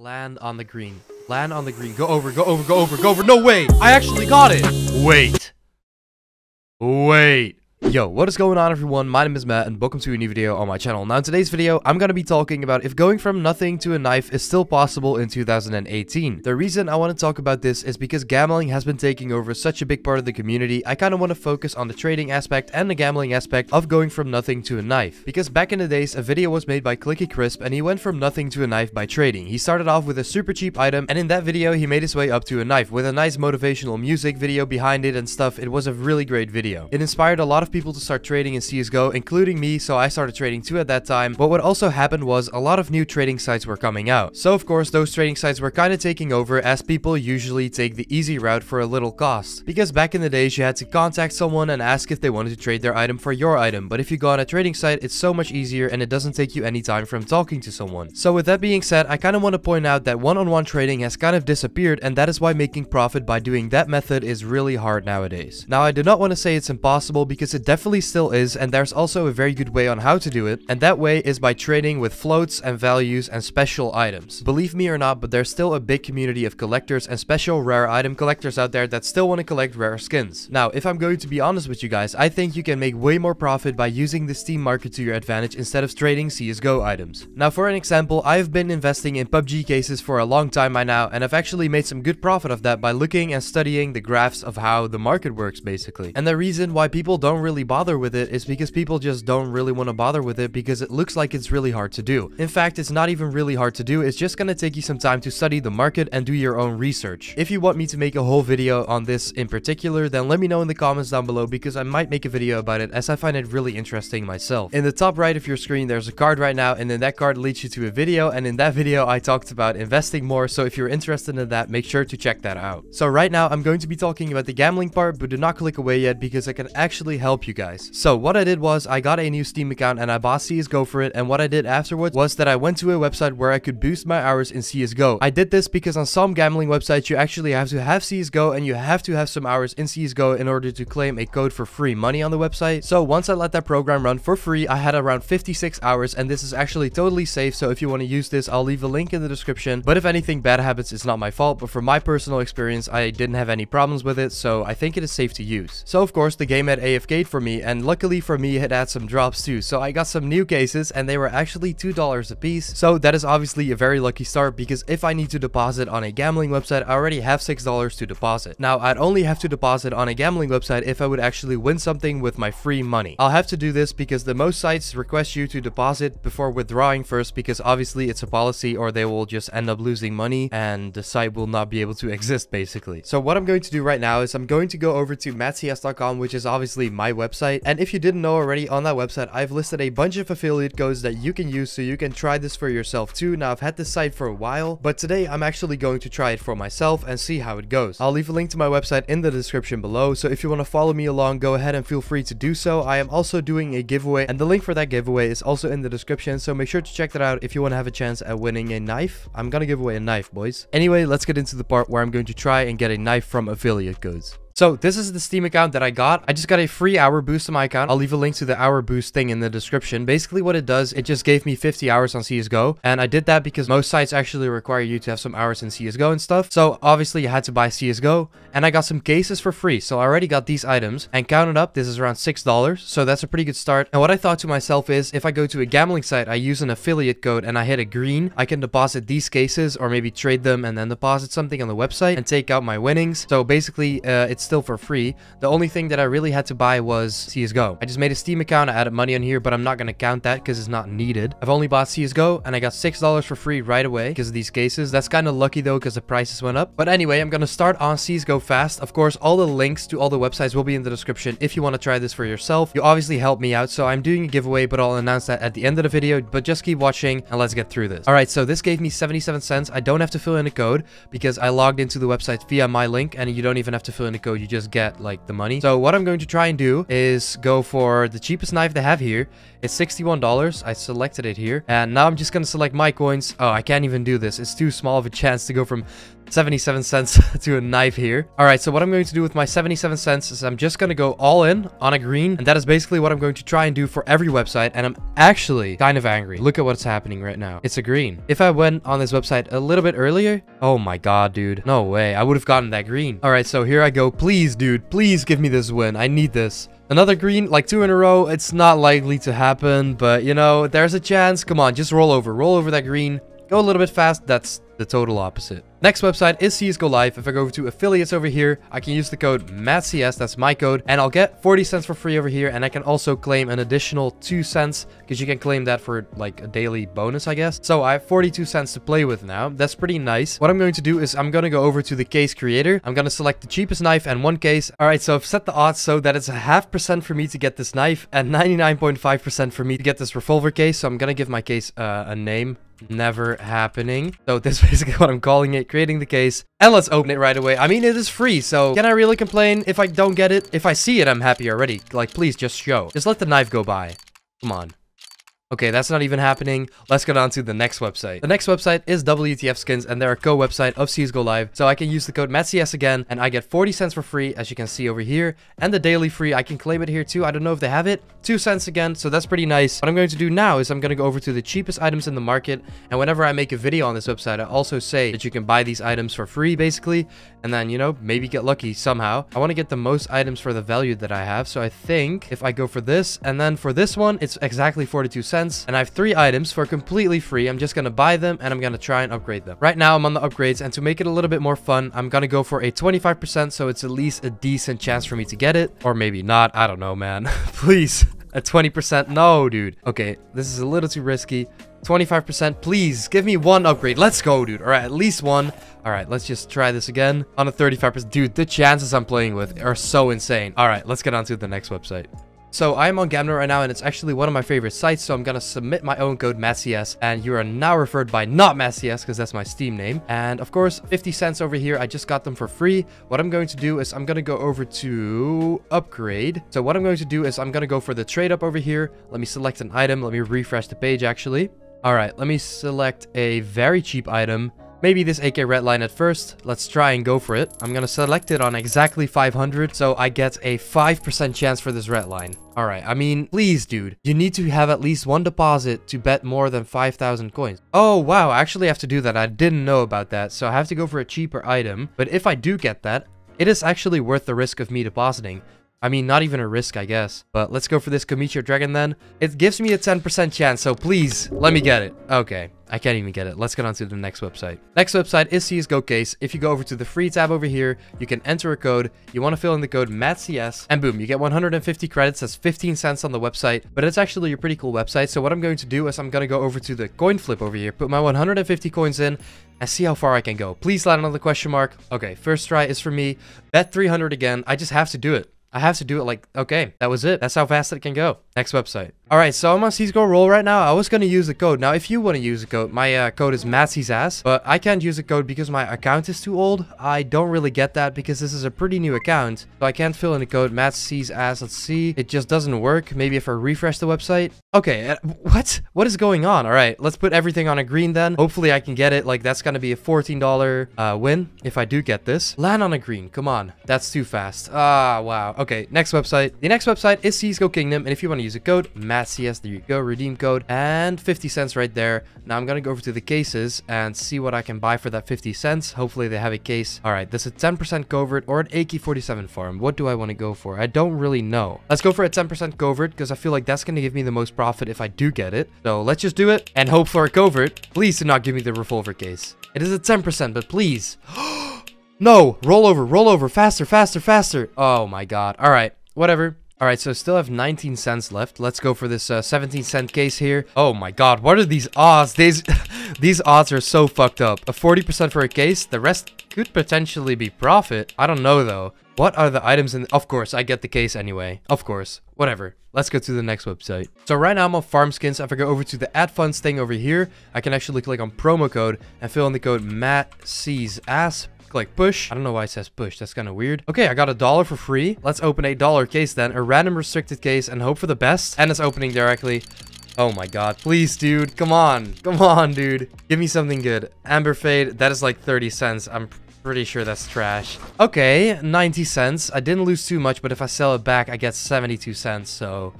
Land on the green. Land on the green. Go over, go over, go over, go over. No, wait. I actually got it. Wait. Wait. Yo, what is going on, everyone? My name is Matt, and welcome to a new video on my channel. Now, in today's video, I'm going to be talking about if going from nothing to a knife is still possible in 2018. The reason I want to talk about this is because gambling has been taking over such a big part of the community. I kind of want to focus on the trading aspect and the gambling aspect of going from nothing to a knife. Because back in the days, a video was made by Clicky Crisp, and he went from nothing to a knife by trading. He started off with a super cheap item, and in that video, he made his way up to a knife with a nice motivational music video behind it and stuff. It was a really great video. It inspired a lot of people to start trading in CSGO, including me, so I started trading too at that time. But what also happened was a lot of new trading sites were coming out. So of course, those trading sites were kind of taking over, as people usually take the easy route for a little cost. Because back in the days, you had to contact someone and ask if they wanted to trade their item for your item. But if you go on a trading site, it's so much easier and it doesn't take you any time from talking to someone. So with that being said, I kind of want to point out that one-on-one trading has kind of disappeared, and that is why making profit by doing that method is really hard nowadays. Now, I do not want to say it's impossible, because it definitely still is, and there's also a very good way on how to do it, and that way is by trading with floats and values and special items. Believe me or not, but there's still a big community of collectors and special rare item collectors out there that still want to collect rare skins. Now, if I'm going to be honest with you guys, I think you can make way more profit by using the Steam market to your advantage instead of trading CSGO items. Now, for an example, I've been investing in PUBG cases for a long time by now, and I've actually made some good profit of that by looking and studying the graphs of how the market works, basically. And the reason why people don't really bother with it is because people just don't really want to bother with it, because it looks like it's really hard to do. In fact, it's not even really hard to do. It's just gonna take you some time to study the market and do your own research. If you want me to make a whole video on this in particular, then let me know in the comments down below, because I might make a video about it, as I find it really interesting myself. In the top right of your screen, there's a card right now, and then that card leads you to a video, and in that video I talked about investing more, so if you're interested in that, make sure to check that out. So right now I'm going to be talking about the gambling part, but do not click away yet, because I can actually help you guys. So what I did was I got a new Steam account and I bought CSGO for it, and what I did afterwards was that I went to a website where I could boost my hours in CSGO. I did this because on some gambling websites you actually have to have CSGO and you have to have some hours in CSGO in order to claim a code for free money on the website. So once I let that program run for free, I had around 56 hours, and this is actually totally safe, so if you want to use this, I'll leave a link in the description. But if anything bad happens, it's not my fault, but from my personal experience I didn't have any problems with it, so I think it is safe to use. So of course the game had AFK for me, and luckily for me it had some drops too, so I got some new cases and they were actually $2 a piece. So that is obviously a very lucky start, because if I need to deposit on a gambling website, I already have $6 to deposit. Now, I'd only have to deposit on a gambling website if I would actually win something with my free money. I'll have to do this because the most sites request you to deposit before withdrawing first, because obviously it's a policy, or they will just end up losing money and the site will not be able to exist, basically. So what I'm going to do right now is I'm going to go over to mattcs.com, which is obviously my website, and if you didn't know already, on that website I've listed a bunch of affiliate codes that you can use, so you can try this for yourself too. Now, I've had this site for a while, but today I'm actually going to try it for myself and see how it goes. I'll leave a link to my website in the description below, so if you want to follow me along, go ahead and feel free to do so. I am also doing a giveaway, and the link for that giveaway is also in the description, so make sure to check that out if you want to have a chance at winning a knife. I'm gonna give away a knife, boys. Anyway, let's get into the part where I'm going to try and get a knife from affiliate codes. So this is the Steam account that I got. I just got a free hour boost on my account. I'll leave a link to the hour boost thing in the description. Basically what it does, it just gave me 50 hours on CSGO, and I did that because most sites actually require you to have some hours in CSGO and stuff. So obviously you had to buy CSGO, and I got some cases for free. So I already got these items, and counted up, this is around $6. So that's a pretty good start. And what I thought to myself is, if I go to a gambling site, I use an affiliate code and I hit a green, I can deposit these cases, or maybe trade them and then deposit something on the website and take out my winnings. So basically it's still for free. The only thing that I really had to buy was CSGO. I just made a Steam account, I added money on here, but I'm not going to count that because it's not needed. I've only bought CSGO and I got $6 for free right away because of these cases. That's kind of lucky though, because the prices went up. But anyway, I'm going to start on CSGO Fast. Of course, all the links to all the websites will be in the description if you want to try this for yourself. You obviously helped me out, so I'm doing a giveaway, but I'll announce that at the end of the video, but just keep watching and let's get through this. All right, so this gave me 77 cents. I don't have to fill in a code because I logged into the website via my link, and you don't even have to fill in a code CSGO, you just get like the money. So what I'm going to try and do is go for the cheapest knife they have here. It's $61. I selected it here. And now I'm just going to select my coins. Oh, I can't even do this. It's too small of a chance to go from 77 cents to a knife here. All right, so what I'm going to do with my 77 cents is I'm just going to go all in on a green. And that is basically what I'm going to try and do for every website. And I'm actually kind of angry. Look at what's happening right now. It's a green. If I went on this website a little bit earlier, oh my God, dude. No way. I would have gotten that green. All right, so here I go. Please, dude, please give me this win. I need this. Another green, like 2 in a row. It's not likely to happen, but you know, there's a chance. Come on, just roll over. Roll over that green. Go a little bit fast. That's the total opposite. Next website is CSGO Live. If I go over to affiliates over here, I can use the code MATTCS, that's my code, and I'll get 40 cents for free over here. And I can also claim an additional 2 cents because you can claim that for like a daily bonus, I guess. So I have 42 cents to play with now. That's pretty nice. What I'm going to do is I'm going to go over to the case creator. I'm going to select the cheapest knife and one case. All right, so I've set the odds so that it's a 0.5% for me to get this knife and 99.5% for me to get this revolver case. So I'm going to give my case a name. Never happening. So this is basically what I'm calling it, creating the case, and let's open it right away. I mean, it is free, so can I really complain if I don't get it? If I see it, I'm happy already. Like, please just show. Just let the knife go by. Come on. Okay, that's not even happening. Let's get on to the next website. The next website is WTF Skins, and they're a co-website of CSGO Live. So I can use the code MATTCS again, and I get 40 cents for free, as you can see over here. And the daily free, I can claim it here too. I don't know if they have it. 2 cents again, so that's pretty nice. What I'm going to do now is I'm going to go over to the cheapest items in the market. And whenever I make a video on this website, I also say that you can buy these items for free, basically. And then, you know, maybe get lucky somehow. I want to get the most items for the value that I have. So I think if I go for this, and then for this one, it's exactly 42 cents. And I have 3 items for completely free. I'm just going to buy them and I'm going to try and upgrade them. Right now I'm on the upgrades, and to make it a little bit more fun, I'm going to go for a 25%. So it's at least a decent chance for me to get it, or maybe not. I don't know, man. Please. A 20%. No, dude. Okay. This is a little too risky. 25%. Please give me 1 upgrade. Let's go, dude. All right. At least 1. All right. Let's just try this again on a 35%. Dude, the chances I'm playing with are so insane. All right. Let's get on to the next website. So I'm on Gamenow right now, and it's actually one of my favorite sites. So I'm going to submit my own code MATTCS, and you are now referred by not MATTCS because that's my Steam name. And of course, 50 cents over here. I just got them for free. What I'm going to do is I'm going to go over to upgrade. So what I'm going to do is I'm going to go for the trade up over here. Let me select an item. Let me refresh the page actually. All right, let me select a very cheap item. Maybe this AK Redline at first. Let's try and go for it. I'm going to select it on exactly 500. So I get a 5% chance for this Redline. All right. I mean, please, dude. You need to have at least 1 deposit to bet more than 5,000 coins. Oh, wow. I actually have to do that. I didn't know about that. So I have to go for a cheaper item. But if I do get that, it is actually worth the risk of me depositing. I mean, not even a risk, I guess. But let's go for this Kamicho Dragon then. It gives me a 10% chance, so please, let me get it. Okay, I can't even get it. Let's get on to the next website. Next website is CSGOCASE. If you go over to the free tab over here, you can enter a code. You want to fill in the code MATTCS, and boom, you get 150 credits. That's 15 cents on the website, but it's actually a pretty cool website. So what I'm going to do is I'm going to go over to the coin flip over here, put my 150 coins in, and see how far I can go. Please land on the question mark. Okay, first try is for me. Bet 300 again. I just have to do it. I have to do it like, okay, that was it. That's how fast it can go. Next website. All right, so I'm on CSGO roll right now. I was going to use the code. Now, if you want to use the code, my code is MATTCS, but I can't use the code because my account is too old. I don't really get that because this is a pretty new account, so I can't fill in the code MATTCS. Let's see. It just doesn't work. Maybe if I refresh the website. Okay, what? What is going on? All right, let's put everything on a green then. Hopefully, I can get it. Like, that's going to be a $14 win if I do get this. Land on a green. Come on. That's too fast. Ah, wow. Okay, next website. The next website is CSGO Kingdom, and if you want to use a code, MATTCS, there you go, redeem code, and 50 cents right there. Now I'm gonna go over to the cases and see what I can buy for that 50 cents. Hopefully they have a case. All right, this is 10% covert or an AK-47 farm. What do I want to go for? I don't really know. Let's go for a 10% covert because I feel like that's gonna give me the most profit if I do get it. So let's just do it and hope for a covert. Please do not give me the revolver case. It is a 10%, but please. No, roll over, faster, faster, faster. Oh my God. All right, whatever. All right, so I still have 19 cents left. Let's go for this 17 cent case here. Oh my God, what are these odds? These odds are so fucked up. A 40% for a case, the rest could potentially be profit. I don't know though. What are the items in? Of course, I get the case anyway. Of course, whatever. Let's go to the next website. So right now I'm on Farm Skins. If I go over to the Add Funds thing over here, I can actually click on promo code and fill in the code MATTCS. click push. I don't know why it says push. That's kind of weird. Okay, I got $1 for free. Let's open $8 case then. A random restricted case and hope for the best. And it's opening directly. Oh my god. Please, dude. Come on. Come on, dude. Give me something good. Amber Fade. That is like 30 cents. I'm pretty sure that's trash. Okay, 90 cents. I didn't lose too much, but if I sell it back, I get 72 cents. So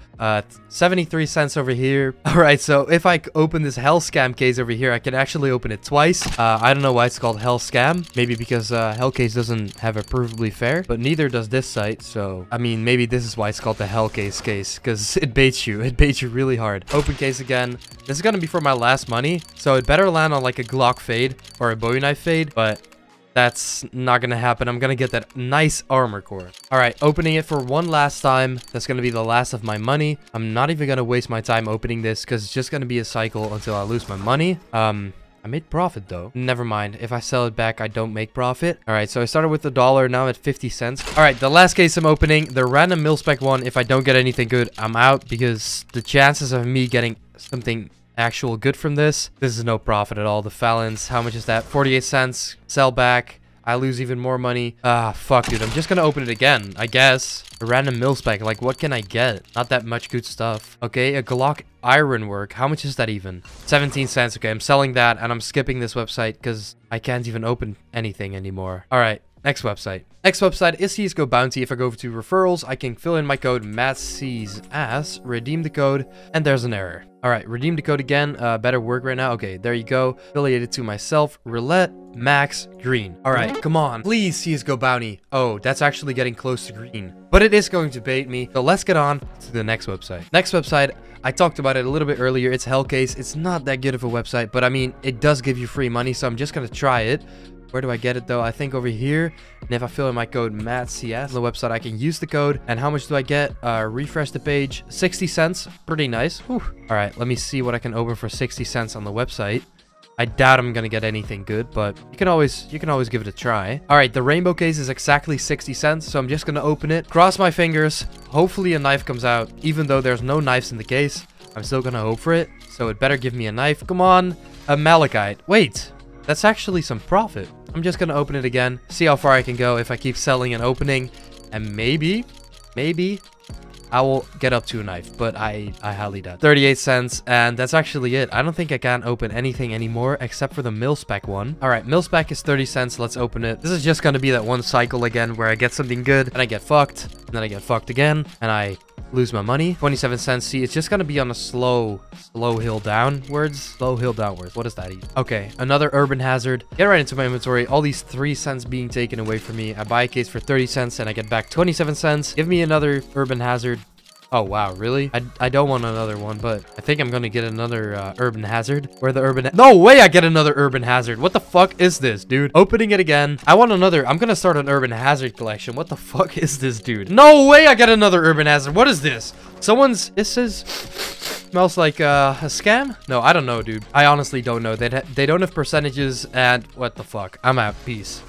73 cents over here. All right, so if I open this hell scam case over here, I can actually open it twice. I don't know why it's called hell scam. Maybe because Hellcase doesn't have a provably fair, but neither does this site. So, I mean, maybe this is why it's called the Hellcase case, because it baits you. It baits you really hard. Open case again. This is going to be for my last money. So it better land on like a Glock fade or a Bowie knife fade, but that's not gonna happen. I'm gonna get that nice armor core. All right, opening it for one last time. That's gonna be the last of my money. I'm not even gonna waste my time opening this because it's just gonna be a cycle until I lose my money. I made profit though. Never mind. If I sell it back, I don't make profit. All right, so I started with $1. Now I'm at 50 cents. All right, the last case I'm opening, the random mil spec one. If I don't get anything good, I'm out because the chances of me getting something actual good from this is no profit at all. The Fallons, how much is that? 48 cents. Sell back. I lose even more money. Ah, fuck, dude. I'm just gonna open it again, I guess. A random mil spec. Like, what can I get? Not that much good stuff. Okay, a Glock Ironwork. How much is that even? 17 cents. Okay, I'm selling that, and I'm skipping this website because I can't even open anything anymore. All right. Next website. Next website is CSGO Bounty. If I go over to referrals, I can fill in my code MattCSAss, redeem the code, and there's an error. All right, redeem the code again. Better work right now. Okay, there you go. Affiliated to myself, roulette, max, green. All right, come on. Please, CSGO Bounty. Oh, that's actually getting close to green. But it is going to bait me. So let's get on to the next website. Next website, I talked about it a little bit earlier. It's Hellcase. It's not that good of a website, but I mean, it does give you free money, so I'm just going to try it. Where do I get it though? I think over here. And if I fill in my code MattCS on the website, I can use the code. And how much do I get? Refresh the page. 60 cents. Pretty nice. Whew. All right, let me see what I can open for 60 cents on the website. I doubt I'm gonna get anything good, but you can always give it a try. All right, the rainbow case is exactly 60 cents, so I'm just gonna open it. Cross my fingers. Hopefully a knife comes out. Even though there's no knives in the case, I'm still gonna hope for it. So it better give me a knife. Come on, a malachite. Wait, that's actually some profit. I'm just gonna open it again, see how far I can go if I keep selling and opening, and maybe I will get up to a knife, but I highly doubt. 38 cents, and that's actually it. I don't think I can open anything anymore except for the mil spec one. All right, mil spec is 30 cents. Let's open it. This is just gonna be that one cycle again where I get something good, and I get fucked, and then I get fucked again, and I lose my money. 27 cents. See, it's just gonna be on a slow hill downwards. Slow hill downwards. What does that even? Okay, another urban hazard. Get right into my inventory. All these 3 cents being taken away from me. I buy a case for 30 cents and I get back 27 cents. Give me another urban hazard. Oh, wow, really? I don't want another one, but I think I'm gonna get another urban hazard. Where the urban... No way I get another urban hazard. What the fuck is this, dude? Opening it again. I want another... I'm gonna start an urban hazard collection. What the fuck is this, dude? No way I get another urban hazard. What is this? Someone's... This is... Smells like a scam? No, I don't know, dude. I honestly don't know. They don't have percentages and... What the fuck? I'm out. Peace.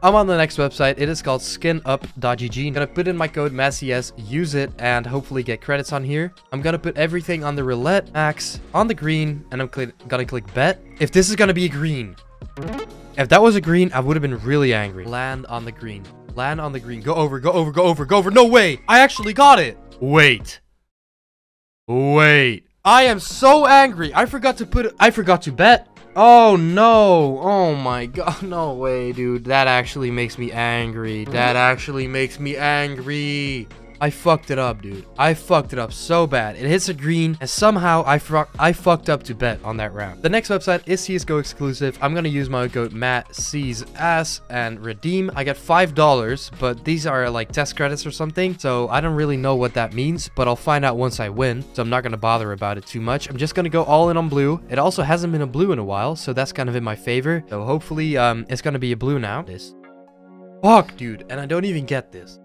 I'm on the next website. It is called skin up.gg. I'm gonna put in my code MattCS, use it, and hopefully get credits on here. I'm gonna put everything on the roulette, max, on the green, and I'm gonna click bet. If this is gonna be a green. If that was a green, I would have been really angry. Land on the green. Land on the green. Go over, go over, go over, go over. No way! I actually got it! Wait. Wait. I am so angry. I forgot to bet. Oh no, oh my god, no way, dude. That actually makes me angry. That actually makes me angry. I fucked it up, dude. I fucked it up so bad. It hits a green, and somehow I fucked up to bet on that round. The next website is CSGO Exclusive. I'm gonna use my code MattCSAss and redeem. I get $5, but these are like test credits or something, so I don't really know what that means, but I'll find out once I win, so I'm not gonna bother about it too much. I'm just gonna go all in on blue. It also hasn't been a blue in a while, so that's kind of in my favor. So hopefully, it's gonna be a blue now. This. Fuck, dude, and I don't even get this.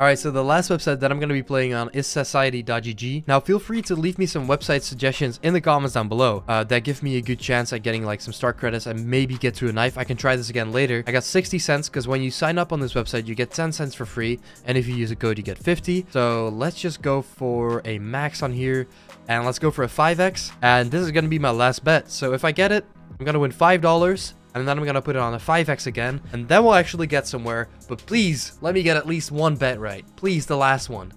Alright, so the last website that I'm going to be playing on is society.gg. Now, feel free to leave me some website suggestions in the comments down below. That give me a good chance at getting like some star credits and maybe get to a knife. I can try this again later. I got 60 cents because when you sign up on this website, you get 10 cents for free. And if you use a code, you get 50. So let's just go for a max on here. And let's go for a 5x. And this is going to be my last bet. So if I get it, I'm going to win $5. and then I'm gonna put it on a 5x again, and then we'll actually get somewhere. But please let me get at least one bet right, please. The last one.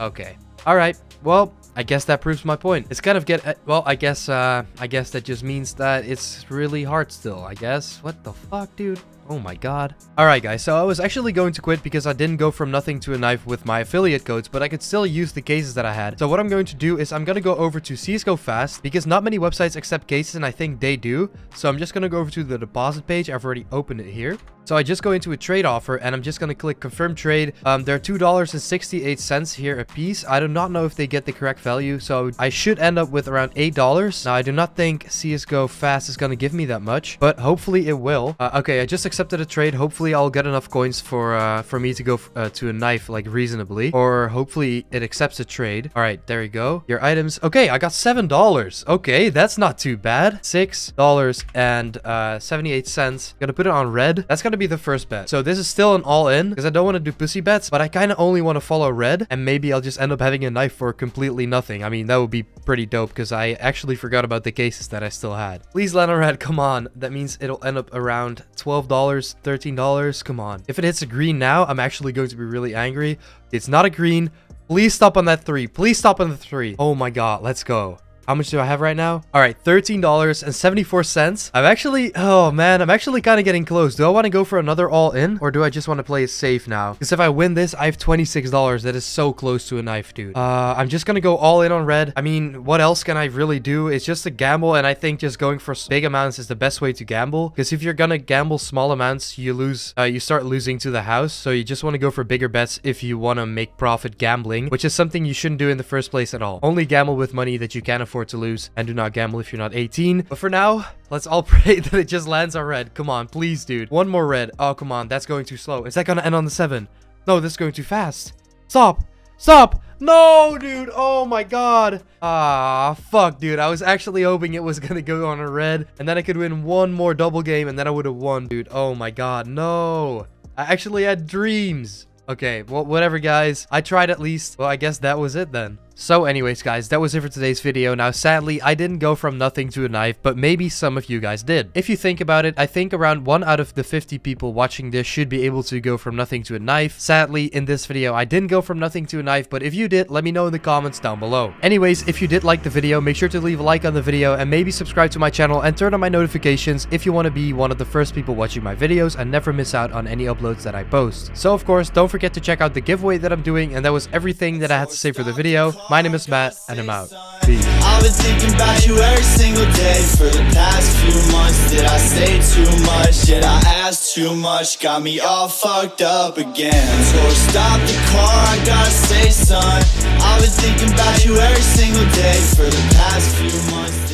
Okay, all right, well, I guess that proves my point. It's kind of well, I guess that just means that it's really hard still, I guess. What the fuck, dude? Oh my god. Alright guys, so I was actually going to quit because I didn't go from nothing to a knife with my affiliate codes, but I could still use the cases that I had. So what I'm going to do is I'm going to go over to CSGO Fast, because not many websites accept cases, and I think they do. So I'm just going to go over to the deposit page. I've already opened it here. So I just go into a trade offer, and I'm just going to click confirm trade. They're $2.68 here a piece. I do not know if they get the correct value, so I should end up with around $8. Now, I do not think CSGO Fast is going to give me that much, but hopefully it will. Okay, I just accepted a trade. Hopefully, I'll get enough coins for me to go to a knife, like, reasonably. Or hopefully, it accepts a trade. All right, there you go. Your items. Okay, I got $7. Okay, that's not too bad. $6.78. Gonna put it on red. That's gonna be the first bet. So this is still an all-in, because I don't want to do pussy bets, but I kind of only want to follow red, and maybe I'll just end up having a knife for completely nothing. I mean, that would be pretty dope, because I actually forgot about the cases that I still had. Please land on red. Come on. That means it'll end up around $12, $13. Come on. If it hits a green now, I'm actually going to be really angry. It's not a green. Please stop on that three. Please stop on the three. Oh my god, let's go. How much do I have right now? All right, $13.74. I'm actually, oh man, I'm actually kind of getting close. Do I want to go for another all-in, or do I just want to play it safe now? Because if I win this, I have $26. That is so close to a knife, dude. I'm just going to go all-in on red. I mean, what else can I really do? It's just a gamble, and I think just going for big amounts is the best way to gamble. Because if you're going to gamble small amounts, you lose. You start losing to the house. So you just want to go for bigger bets if you want to make profit gambling, which is something you shouldn't do in the first place at all. Only gamble with money that you can afford to lose, and do not gamble if you're not 18. But for now, let's all pray that it just lands on red. Come on, please, dude. One more red. Oh, come on. That's going too slow. Is that going to end on the 7? No, that's going too fast. Stop. Stop. No, dude. Oh my god. Ah, fuck, dude. I was actually hoping it was going to go on a red, and then I could win one more double game, and then I would have won, dude. Oh my god. No. I actually had dreams. Okay, well, whatever, guys. I tried at least. Well, I guess that was it then. So anyways, guys, that was it for today's video. Now, sadly, I didn't go from nothing to a knife, but maybe some of you guys did. If you think about it, I think around 1 out of the 50 people watching this should be able to go from nothing to a knife. Sadly, in this video, I didn't go from nothing to a knife, but if you did, let me know in the comments down below. Anyways, if you did like the video, make sure to leave a like on the video, and maybe subscribe to my channel and turn on my notifications if you want to be one of the first people watching my videos and never miss out on any uploads that I post. So, of course, don't forget to check out the giveaway that I'm doing, and that was everything that I had to say for the video. My name is Matt, and I'm out. Peace. I've been thinking about you every single day for the past few months. Did I say too much? Did I ask too much? Got me all fucked up again. So stop the car, I gotta say, son. I've been thinking about you every single day for the past few months.